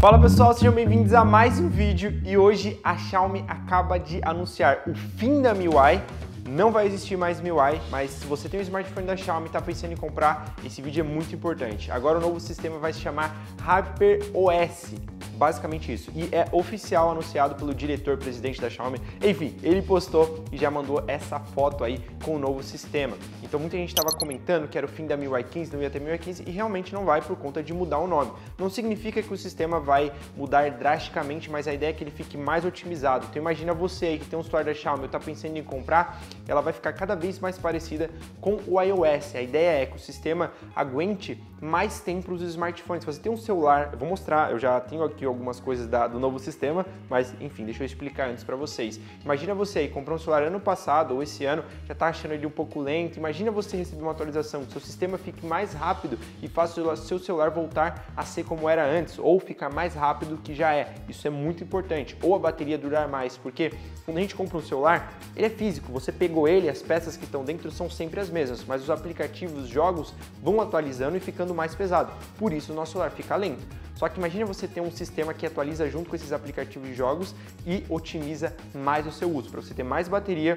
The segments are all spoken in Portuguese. Fala pessoal, sejam bem-vindos a mais um vídeo e hoje a Xiaomi acaba de anunciar o fim da MIUI. Não vai existir mais MIUI, mas se você tem um smartphone da Xiaomi e está pensando em comprar, esse vídeo é muito importante. Agora o novo sistema vai se chamar HyperOS. Basicamente isso, e é oficial, anunciado pelo diretor-presidente da Xiaomi. Enfim, ele postou e já mandou essa foto aí com o novo sistema. Então muita gente estava comentando que era o fim da MIUI 15, não ia ter MIUI 15, e realmente não vai por conta de mudar o nome. Não significa que o sistema vai mudar drasticamente, mas a ideia é que ele fique mais otimizado. Então imagina você aí que tem um celular da Xiaomi e está pensando em comprar, ela vai ficar cada vez mais parecida com o iOS. A ideia é que o sistema aguente mais tempo os smartphones. Se você tem um celular, eu vou mostrar, eu já tenho aqui algumas coisas do novo sistema, mas enfim, deixa eu explicar antes para vocês. Imagina você aí, comprou um celular ano passado ou esse ano, já tá achando ele um pouco lento, imagina você receber uma atualização, que seu sistema fique mais rápido e faça o seu celular voltar a ser como era antes, ou ficar mais rápido que já é. Isso é muito importante. Ou a bateria durar mais, porque quando a gente compra um celular, ele é físico, você pegou ele, as peças que estão dentro são sempre as mesmas, mas os aplicativos, os jogos vão atualizando e ficando mais pesado, por isso o nosso celular fica lento. Só que imagina você ter um sistema que atualiza junto com esses aplicativos de jogos e otimiza mais o seu uso, para você ter mais bateria,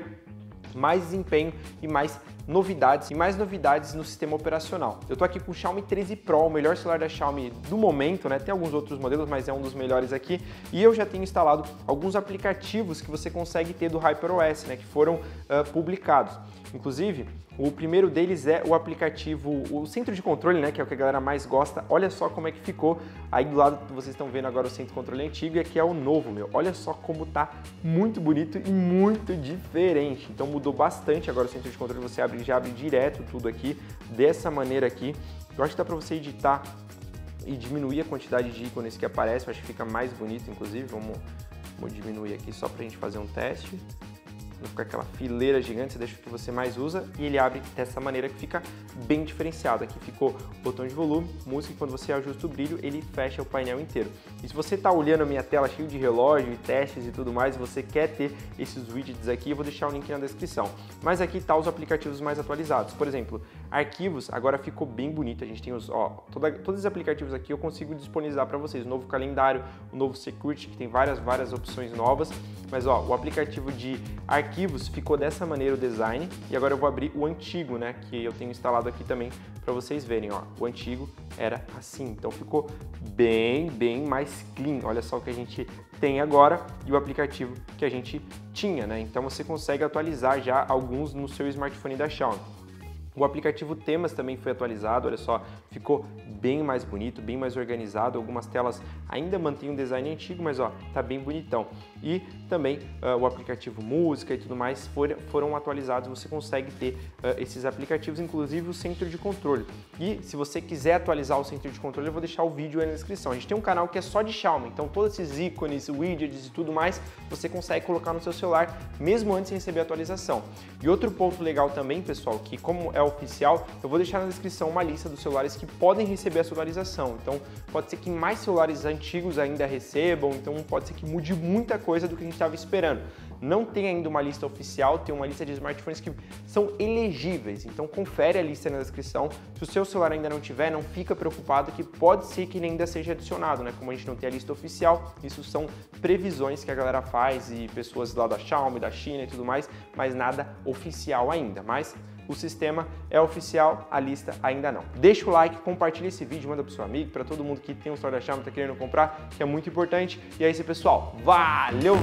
mais desempenho e mais novidades no sistema operacional. Eu tô aqui com o Xiaomi 13 Pro, o melhor celular da Xiaomi do momento, né? Tem alguns outros modelos, mas é um dos melhores aqui. E eu já tenho instalado alguns aplicativos que você consegue ter do HyperOS, né? Que foram publicados. Inclusive, o primeiro deles é o aplicativo, o centro de controle, né? Que é o que a galera mais gosta. Olha só como é que ficou. Aí do lado vocês estão vendo agora o centro de controle antigo e aqui é o novo, meu. Olha só como tá muito bonito e muito diferente. Então mudou bastante agora o centro de controle, você abre. Ele já abre direto tudo aqui, dessa maneira aqui. Eu acho que dá para você editar e diminuir a quantidade de ícones que aparece, eu acho que fica mais bonito, inclusive. Vamos diminuir aqui só para a gente fazer um teste. Não fica aquela fileira gigante, você deixa o que você mais usa e ele abre dessa maneira que fica bem diferenciado. Aqui ficou o botão de volume, música, e quando você ajusta o brilho, ele fecha o painel inteiro. E se você está olhando a minha tela cheio de relógio e testes e tudo mais, você quer ter esses widgets aqui, eu vou deixar o link na descrição. Mas aqui tá os aplicativos mais atualizados. Por exemplo, arquivos, agora ficou bem bonito. A gente tem os, todos os aplicativos aqui eu consigo disponibilizar para vocês. O novo calendário, o novo security, que tem várias opções novas. Mas ó, o aplicativo de arquivos ficou dessa maneira o design, e agora eu vou abrir o antigo, né, que eu tenho instalado aqui também para vocês verem, ó, o antigo era assim, então ficou bem mais clean, olha só o que a gente tem agora e o aplicativo que a gente tinha, né, então você consegue atualizar já alguns no seu smartphone da Xiaomi. O aplicativo Temas também foi atualizado, olha só, ficou bem mais bonito, bem mais organizado. Algumas telas ainda mantêm um design antigo, mas ó, tá bem bonitão. E também o aplicativo Música e tudo mais foram atualizados, você consegue ter esses aplicativos, inclusive o centro de controle. E se você quiser atualizar o centro de controle, eu vou deixar o vídeo aí na descrição. A gente tem um canal que é só de Xiaomi, então todos esses ícones, widgets e tudo mais, você consegue colocar no seu celular, mesmo antes de receber a atualização. E outro ponto legal também, pessoal, que como é oficial, eu vou deixar na descrição uma lista dos celulares que podem receber essa atualização. Então pode ser que mais celulares antigos ainda recebam, então pode ser que mude muita coisa do que a gente estava esperando. Não tem ainda uma lista oficial, tem uma lista de smartphones que são elegíveis, então confere a lista na descrição. Se o seu celular ainda não tiver, não fica preocupado que pode ser que ele ainda seja adicionado, né? Como a gente não tem a lista oficial, isso são previsões que a galera faz e pessoas lá da Xiaomi, da China e tudo mais, mas nada oficial ainda, mas o sistema é oficial, a lista ainda não. Deixa o like, compartilha esse vídeo, manda pro seu amigo, para todo mundo que tem um celular da Xiaomi e tá querendo comprar, que é muito importante. E é isso, pessoal. Valeu!